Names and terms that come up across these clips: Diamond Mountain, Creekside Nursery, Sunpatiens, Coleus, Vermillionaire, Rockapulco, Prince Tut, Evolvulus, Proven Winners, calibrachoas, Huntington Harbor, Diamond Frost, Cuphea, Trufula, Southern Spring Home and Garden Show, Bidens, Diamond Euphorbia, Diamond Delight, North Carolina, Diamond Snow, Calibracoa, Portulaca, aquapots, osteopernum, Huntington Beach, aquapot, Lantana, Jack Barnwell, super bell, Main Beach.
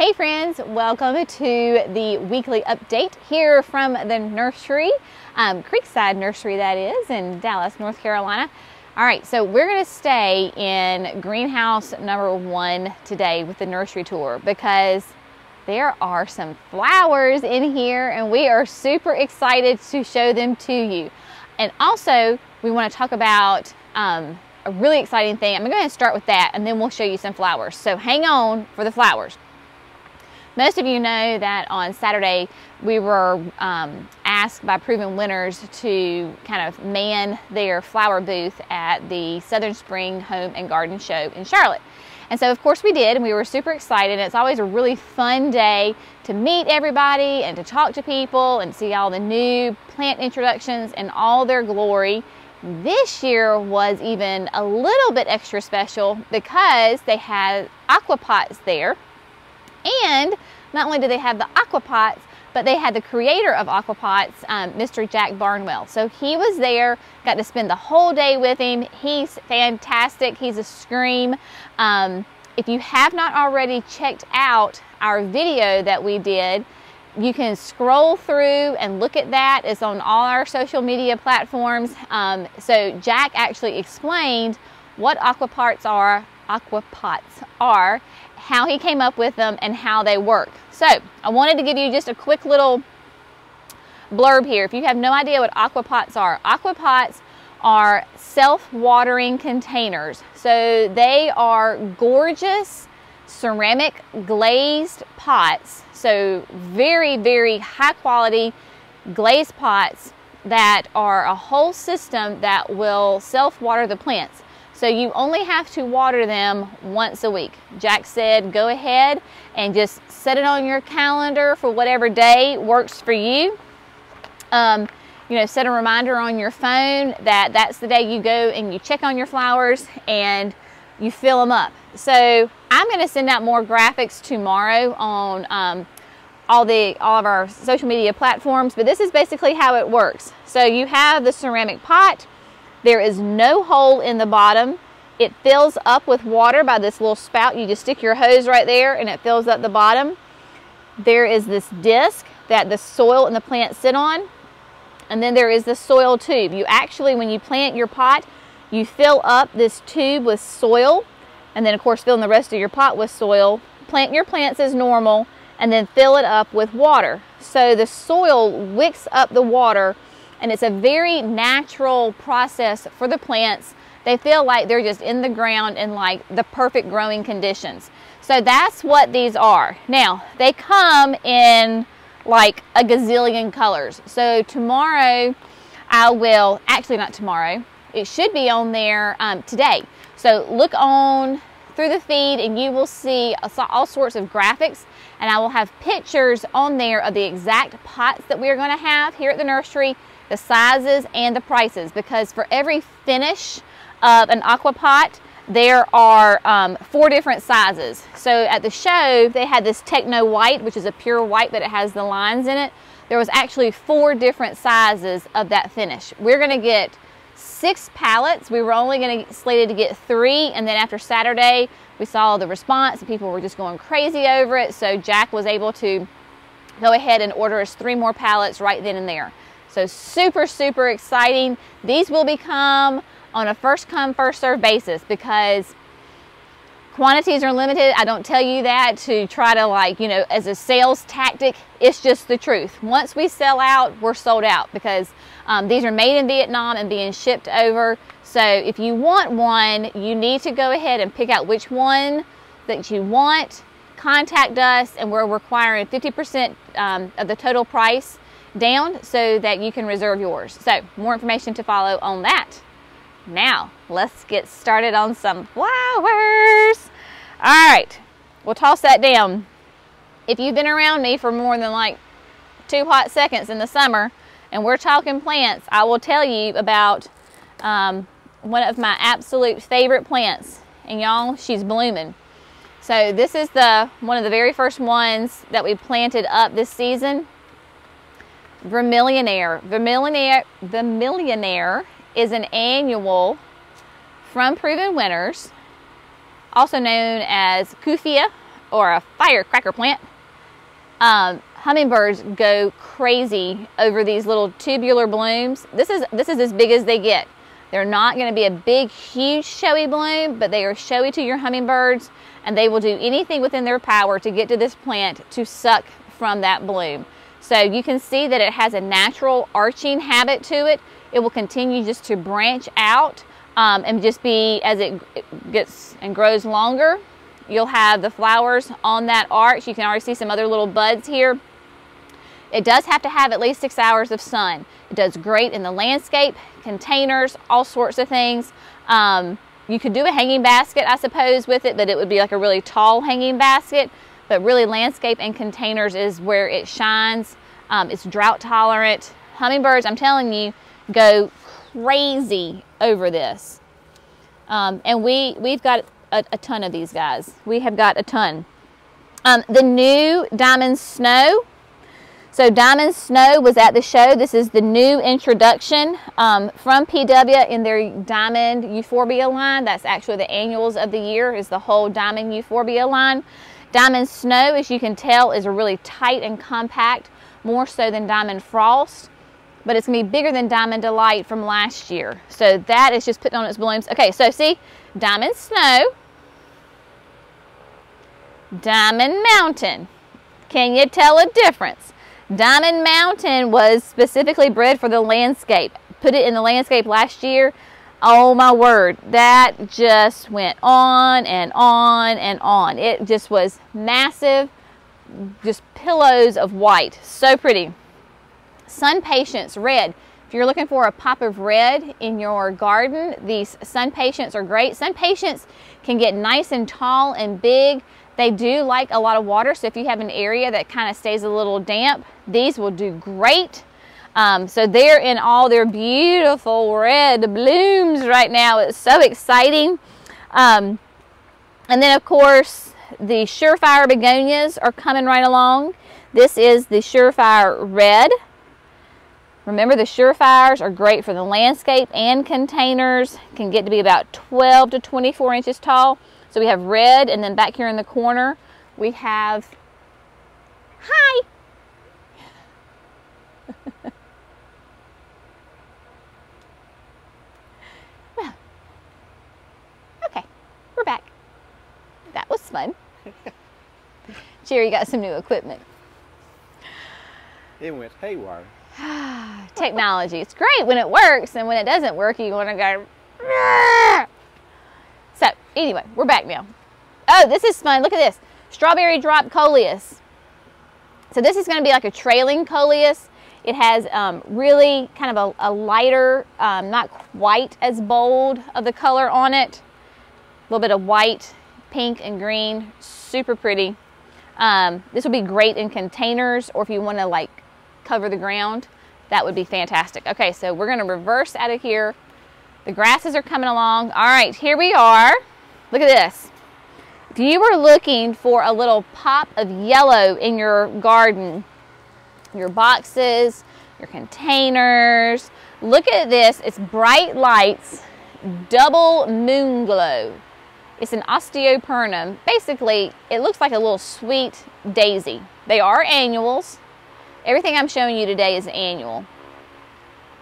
Hey friends, welcome to the weekly update here from the nursery, Creekside Nursery that is, in Dallas, North Carolina. All right, so we're gonna stay in greenhouse number one today with the nursery tour because there are some flowers in here and we are super excited to show them to you. And also, we wanna talk about a really exciting thing. I'm gonna go ahead and start with that and then we'll show you some flowers. So hang on for the flowers. Most of you know that on Saturday we were asked by Proven Winners to kind of man their flower booth at the Southern Spring Home and Garden Show in Charlotte. And so of course we did, and we were super excited. It's always a really fun day to meet everybody and to talk to people and see all the new plant introductions and all their glory. This year was even a little bit extra special because they had aquapots there. And not only do they have the aquapots, but they had the creator of aquapots, Mr. Jack Barnwell. So he was there, got to spend the whole day with him. He's fantastic. He's a scream. If you have not already checked out our video that we did, you can scroll through and look at that. It's on all our social media platforms. So Jack actually explained what aquapots are, how he came up with them, and how they work. So I wanted to give you just a quick little blurb here. If you have no idea what aquapots are self-watering containers. So they are gorgeous ceramic glazed pots. So very, very high quality glazed pots that are a whole system that will self-water the plants. So you only have to water them once a week. Jack said, go ahead and just set it on your calendar for whatever day works for you. You know, set a reminder on your phone that that's the day you go and you check on your flowers and you fill them up. So I'm gonna send out more graphics tomorrow on all of our social media platforms, but this is basically how it works. So you have the ceramic pot. There is no hole in the bottom. It fills up with water by this little spout. You just stick your hose right there and it fills up the bottom. There is this disc that the soil and the plant sit on. And then there is the soil tube. You actually, when you plant your pot, you fill up this tube with soil and then of course fill in the rest of your pot with soil. Plant your plants as normal and then fill it up with water. So the soil wicks up the water and it's a very natural process for the plants. They feel like they're just in the ground in like the perfect growing conditions. So that's what these are. Now, they come in like a gazillion colors. So tomorrow I will, actually not tomorrow, it should be on there today. So look on through the feed and you will see all sorts of graphics, and I will have pictures on there of the exact pots that we are gonna have here at the nursery, the sizes and the prices, because for every finish of an aquapot, there are four different sizes. So at the show, they had this techno white, which is a pure white, but it has the lines in it. There was actually four different sizes of that finish. We're gonna get 6 pallets. We were only slated to get 3, and then after Saturday, we saw the response and people were just going crazy over it. So Jack was able to go ahead and order us 3 more pallets right then and there. So super, super exciting. These will become on a first come, first serve basis because quantities are limited. I don't tell you that to try to like, you know, as a sales tactic, it's just the truth. Once we sell out, we're sold out because these are made in Vietnam and being shipped over. So if you want one, you need to go ahead and pick out which one that you want, contact us, and we're requiring 50% of the total price down so that you can reserve yours. So more information to follow on that. Now let's get started on some flowers. All right, we'll toss that down. If you've been around me for more than like 2 hot seconds in the summer and we're talking plants, I will tell you about one of my absolute favorite plants, and y'all, she's blooming. So this is one of the very first ones that we planted up this season. Vermillionaire is an annual from Proven Winners, also known as Cuphea or a firecracker plant, hummingbirds go crazy over these little tubular blooms. This is as big as they get. They're not going to be a big, huge, showy bloom, but they are showy to your hummingbirds, and they will do anything within their power to get to this plant to suck from that bloom. So you can see that it has a natural arching habit to it. It will continue just to branch out and just be, as it gets and grows longer, you'll have the flowers on that arch. You can already see some other little buds here. It does have to have at least 6 hours of sun. It does great in the landscape, containers, all sorts of things. You could do a hanging basket, I suppose, with it, but it would be like a really tall hanging basket. But really, landscape and containers is where it shines. It's drought tolerant. Hummingbirds, I'm telling you, go crazy over this. And we've got a ton of these guys. We have got a ton. The new Diamond Snow. So Diamond Snow was at the show. This is the new introduction from PW in their Diamond Euphorbia line. That's actually the annuals of the year, is the whole Diamond Euphorbia line. Diamond Snow, as you can tell, is a really tight and compact, more so than Diamond Frost, but it's gonna be bigger than Diamond Delight from last year. So that is just putting on its blooms. Okay, so see, Diamond Snow, Diamond Mountain. Can you tell a difference? Diamond Mountain was specifically bred for the landscape. Put it in the landscape last year. Oh my word, that just went on and on and on. It just was massive, just pillows of white. So pretty. Sunpatiens red. If you're looking for a pop of red in your garden, these Sunpatiens are great. Sunpatiens can get nice and tall and big. They do like a lot of water, so if you have an area that kind of stays a little damp, these will do great. So they're in all their beautiful red blooms right now. It's so exciting. And then, of course, the Surefire begonias are coming right along. This is the Surefire Red. Remember, the Surefires are great for the landscape and containers. Can get to be about 12 to 24 inches tall. So we have red, and then back here in the corner, we have, hi! Well, okay, we're back. That was fun. Jerry got some new equipment. It went haywire. Technology, it's great when it works, and when it doesn't work, you wanna go, Rrr! So, anyway, we're back now. Oh, this is fun. Look at this. Strawberry Drop Coleus. So this is going to be like a trailing Coleus. It has really kind of a lighter, not quite as bold of the color on it. A little bit of white, pink, and green. Super pretty. This would be great in containers, or if you want to like cover the ground, that would be fantastic. Okay, so we're going to reverse out of here. The grasses are coming along. All right, here we are. Look at this. If you were looking for a little pop of yellow in your garden, your boxes, your containers, look at this. It's Bright Lights Double Moon Glow. It's an osteopernum. Basically, it looks like a little sweet daisy. They are annuals. Everything I'm showing you today is annual.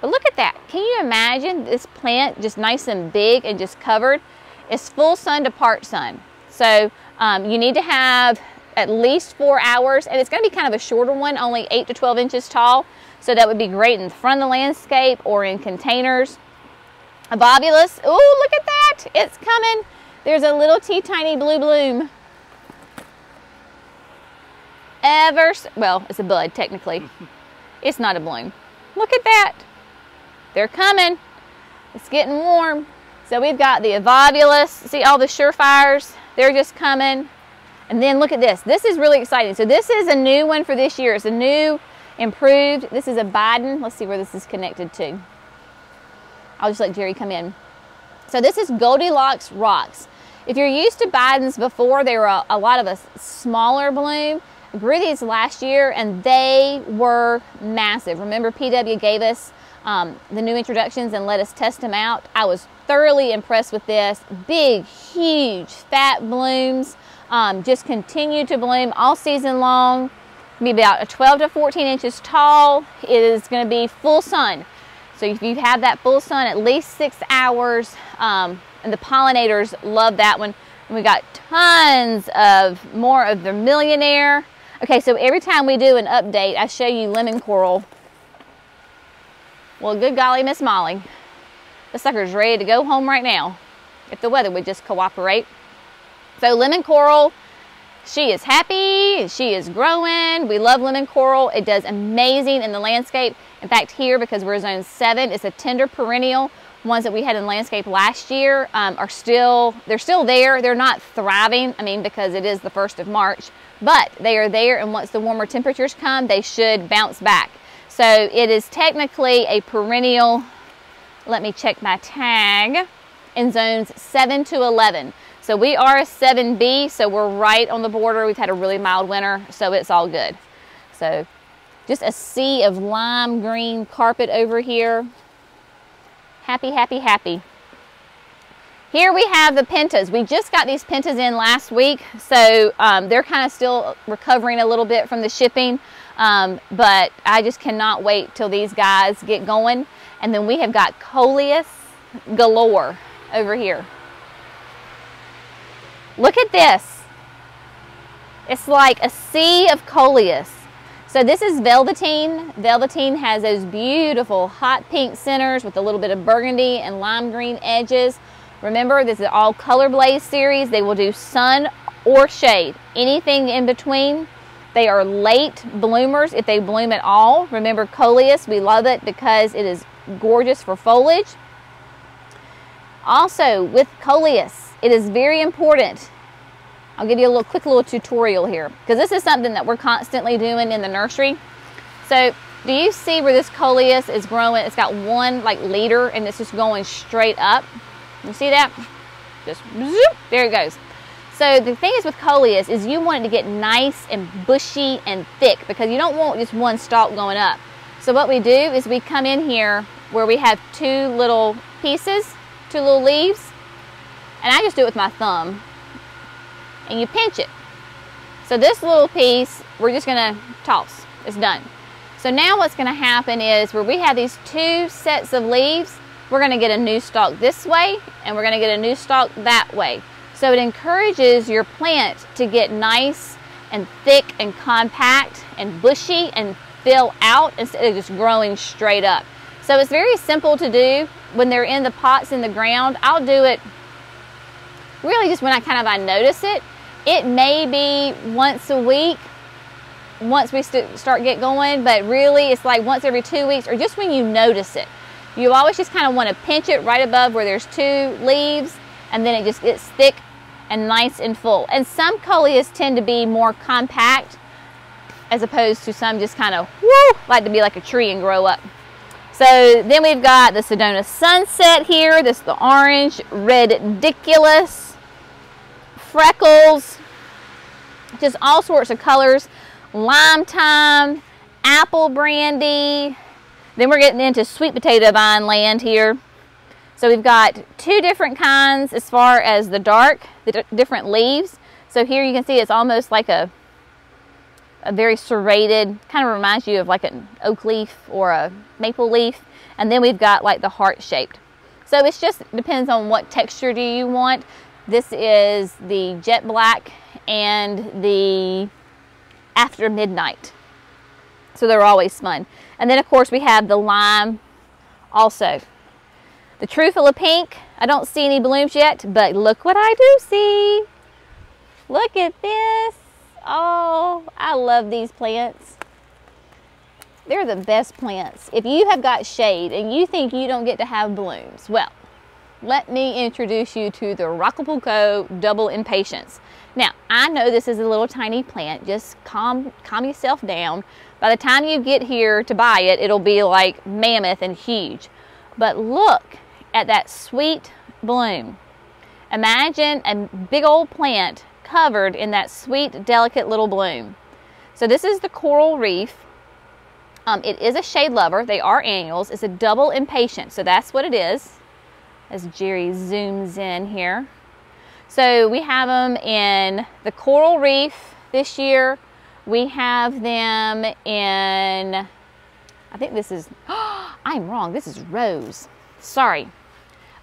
But look at that. Can you imagine this plant just nice and big and just covered? It's full sun to part sun. So you need to have at least 4 hours, and it's going to be kind of a shorter one, only 8 to 12 inches tall. So that would be great in the front of the landscape or in containers. A bobulus. Oh, look at that. It's coming. There's a little tea tiny blue bloom. Ever so, well, it's a bud technically. It's not a bloom. Look at that. They're coming. It's getting warm. So we've got the Evolvulus. See all the Surefires? They're just coming. And then look at this. This is really exciting. So this is a new one for this year. It's a new, improved. This is a Biden. Let's see where this is connected to. I'll just let Jerry come in. So this is Goldilocks Rocks. If you're used to Bidens before, they were a lot of a smaller bloom. I grew these last year, and they were massive. Remember, PW gave us the new introductions and let us test them out. I was thoroughly impressed with this. Big, huge, fat blooms. Just continue to bloom all season long. Be about 12 to 14 inches tall. It is going to be full sun. So if you have that full sun, at least 6 hours, and the pollinators love that one. And we got tons of more of the millionaire. Okay, so every time we do an update, I show you lemon coral. Well, good golly, Miss Molly. The sucker's ready to go home right now, if the weather would just cooperate. So lemon coral, she is happy, she is growing. We love lemon coral. It does amazing in the landscape. In fact, here, because we're zone 7, it's a tender perennial. Ones that we had in landscape last year are still, they're still there. They're not thriving, I mean, because it is the 1st of March, but they are there, and once the warmer temperatures come, they should bounce back. So it is technically a perennial. Let me check my tag, in zones 7 to 11. So we are a 7B, so we're right on the border. We've had a really mild winter, so it's all good. So just a sea of lime green carpet over here. Happy, happy, happy. Here we have the pentas. We just got these pentas in last week, so they're kind of still recovering a little bit from the shipping, but I just cannot wait till these guys get going. And then we have got Coleus galore over here. Look at this. It's like a sea of Coleus. So this is Velveteen. Velveteen has those beautiful hot pink centers with a little bit of burgundy and lime green edges. Remember, this is all color blaze series. They will do sun or shade, anything in between. They are late bloomers if they bloom at all. Remember Coleus, we love it because it is gorgeous for foliage. Also with Coleus, it is very important. I'll give you a little quick little tutorial here, because this is something that we're constantly doing in the nursery. So do you see where this Coleus is growing? It's got one like leader and it's just going straight up. You see that? Just zoop, there it goes. So the thing is with Coleus is you want it to get nice and bushy and thick, because you don't want just one stalk going up. So what we do is we come in here where we have two little pieces, two little leaves, and I just do it with my thumb, and you pinch it. So this little piece, we're just gonna toss, it's done. So now what's gonna happen is where we have these two sets of leaves, we're gonna get a new stalk this way, and we're gonna get a new stalk that way. So it encourages your plant to get nice and thick and compact and bushy and fill out instead of just growing straight up. So it's very simple to do when they're in the pots in the ground. I'll do it really just when I notice it. It may be once a week, once we start get going, but really it's like once every 2 weeks, or just when you notice it. You always just kind of want to pinch it right above where there's two leaves, and then it just gets thick and nice and full. And some Coleus tend to be more compact, as opposed to some just kind of, whoo, like to be like a tree and grow up. So then we've got the Sedona Sunset here. This is the orange, ridiculous, freckles, just all sorts of colors. Lime time, apple brandy. Then we're getting into sweet potato vine land here. So we've got two different kinds as far as the dark, the different leaves. So here you can see it's almost like a very serrated, kind of reminds you of like an oak leaf or a maple leaf. And then we've got like the heart shaped. So it just depends on what texture do you want. This is the jet black and the after midnight. So they're always fun. And then of course we have the lime also. The Trufula pink, I don't see any blooms yet, but look what I do see. Look at this. Oh, I love these plants. They're the best plants. If you have got shade and you think you don't get to have blooms, well, let me introduce you to the Rockapulco Double Impatience. Now, I know this is a little tiny plant. Just calm yourself down. By the time you get here to buy it, it'll be like mammoth and huge. But look at that sweet bloom. Imagine a big old plant covered in that sweet, delicate little bloom. So this is the coral reef. It is a shade lover. They are annuals. It's a double impatient. So that's what it is. As Jerry zooms in here. So we have them in the coral reef this year. We have them in, I think this is, oh, I'm wrong, this is rose. Sorry.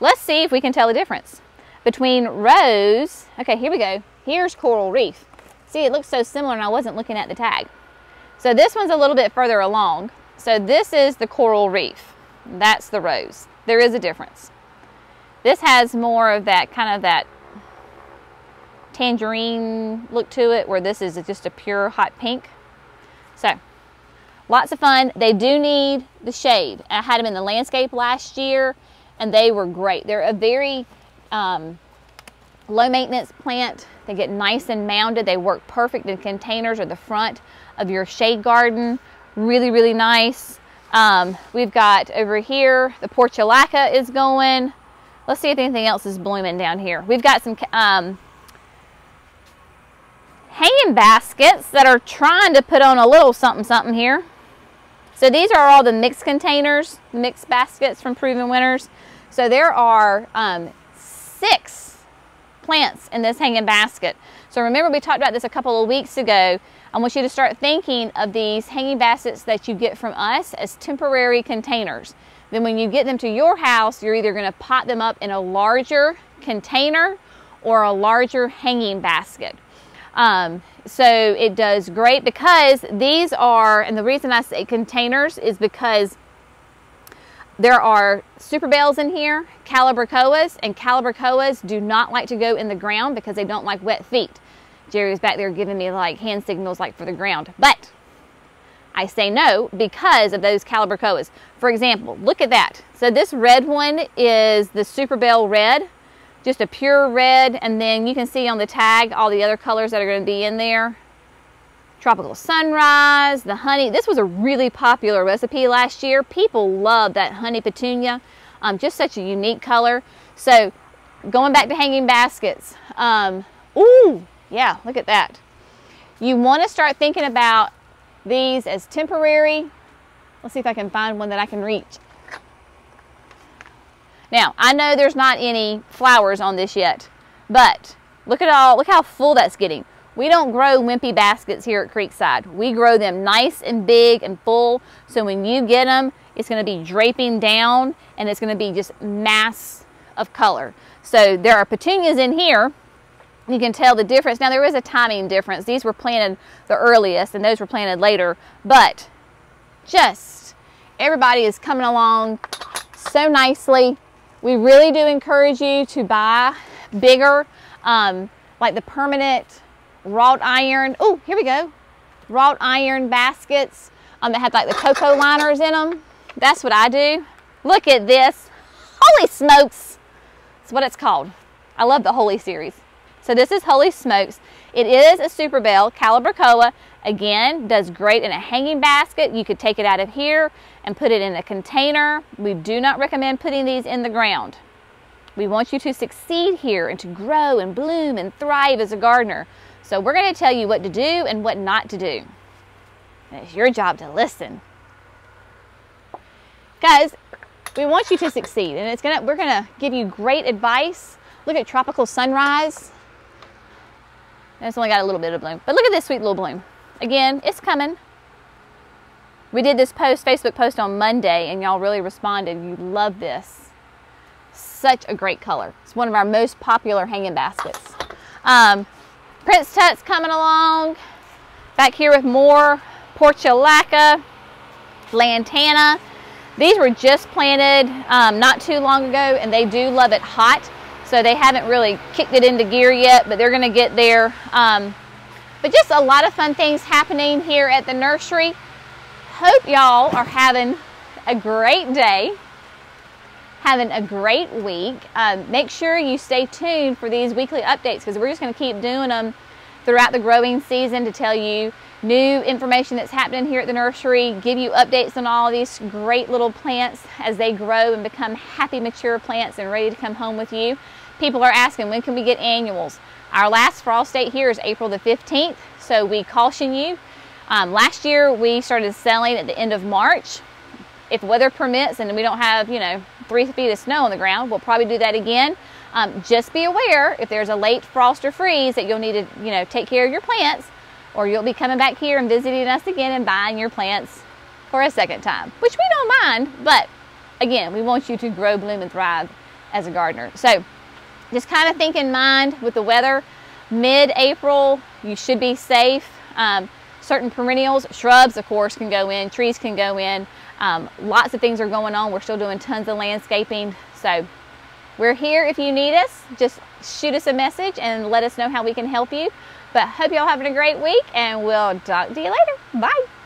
Let's see if we can tell the difference between rose. Okay, here we go. Here's coral reef. See, it looks so similar and I wasn't looking at the tag. So this one's a little bit further along. So this is the coral reef. That's the rose. There is a difference. This has more of that kind of that tangerine look to it, where this is just a pure hot pink. So lots of fun. They do need the shade. I had them in the landscape last year and they were great. They're a very low maintenance plant. They get nice and mounded. They work perfect in containers or the front of your shade garden. Really, really nice. We've got over here, the Portulaca is going. Let's see if anything else is blooming down here. We've got some hanging baskets that are trying to put on a little something something here. So these are all the mixed containers, mixed baskets from Proven Winners. So there are 6 plants in this hanging basket. So remember we talked about this a couple of weeks ago. I want you to start thinking of these hanging baskets that you get from us as temporary containers. Then when you get them to your house, you're either going to pot them up in a larger container or a larger hanging basket. So it does great because these are, and the reason I say containers is because there are super bells in here, calibrachoas, and calibrachoas do not like to go in the ground because they don't like wet feet. Jerry was back there giving me like hand signals like for the ground, but I say no because of those calibrachoas. For example, look at that. So this red one is the super bell red, just a pure red, and then you can see on the tag all the other colors that are going to be in there. Tropical sunrise, the honey. This was a really popular recipe last year. People loved that honey petunia, just such a unique color. So going back to hanging baskets, ooh, yeah, look at that. You want to start thinking about these as temporary. Let's see if I can find one that I can reach. Now, I know there's not any flowers on this yet, but look at all, look how full that's getting. We don't grow wimpy baskets here at Creekside. We grow them nice and big and full. So when you get them, it's going to be draping down and it's going to be just mass of color. So there are petunias in here. You can tell the difference. Now there is a timing difference. These were planted the earliest and those were planted later, but just everybody is coming along so nicely. We really do encourage you to buy bigger, like the permanent wrought iron. Oh, here we go. Wrought iron baskets that have like the cocoa liners in them. That's what I do. Look at this. Holy Smokes. That's what it's called. I love the Holy series. So this is Holy Smokes. It is a super bell, Calibracoa. Again, does great in a hanging basket. You could take it out of here and put it in a container. We do not recommend putting these in the ground. We want you to succeed here and to grow and bloom and thrive as a gardener. So we're going to tell you what to do and what not to do. And it's your job to listen. Guys, we want you to succeed and it's gonna, we're going to give you great advice. Look at tropical sunrise. It's only got a little bit of bloom, but look at this sweet little bloom. Again, it's coming. We did this post, Facebook post on Monday, and y'all really responded. You love this. Such a great color. It's one of our most popular hanging baskets. Prince Tut's coming along. Back here with more Portulaca, Lantana. These were just planted not too long ago, and they do love it hot. So they haven't really kicked it into gear yet, but they're going to get there. But just a lot of fun things happening here at the nursery. Hope y'all are having a great day, having a great week. Make sure you stay tuned for these weekly updates because we're just going to keep doing them throughout the growing season to tell you new information that's happening here at the nursery, give you updates on all these great little plants as they grow and become happy, mature plants and ready to come home with you. People are asking, when can we get annuals? Our last frost date here is April the 15th, so we caution you. Last year, we started selling at the end of March. If weather permits and we don't have, 3 feet of snow on the ground, we'll probably do that again. Just be aware if there's a late frost or freeze that you'll need to, you know, take care of your plants, or you'll be coming back here and visiting us again and buying your plants for a second time, which we don't mind, but again, we want you to grow, bloom, and thrive as a gardener. So just kind of think in mind with the weather. Mid-April, you should be safe. Certain perennials, shrubs, of course, can go in, trees can go in. Lots of things are going on. We're still doing tons of landscaping. So we're here if you need us. Just shoot us a message and let us know how we can help you. But hope y'all having a great week, and we'll talk to you later. Bye.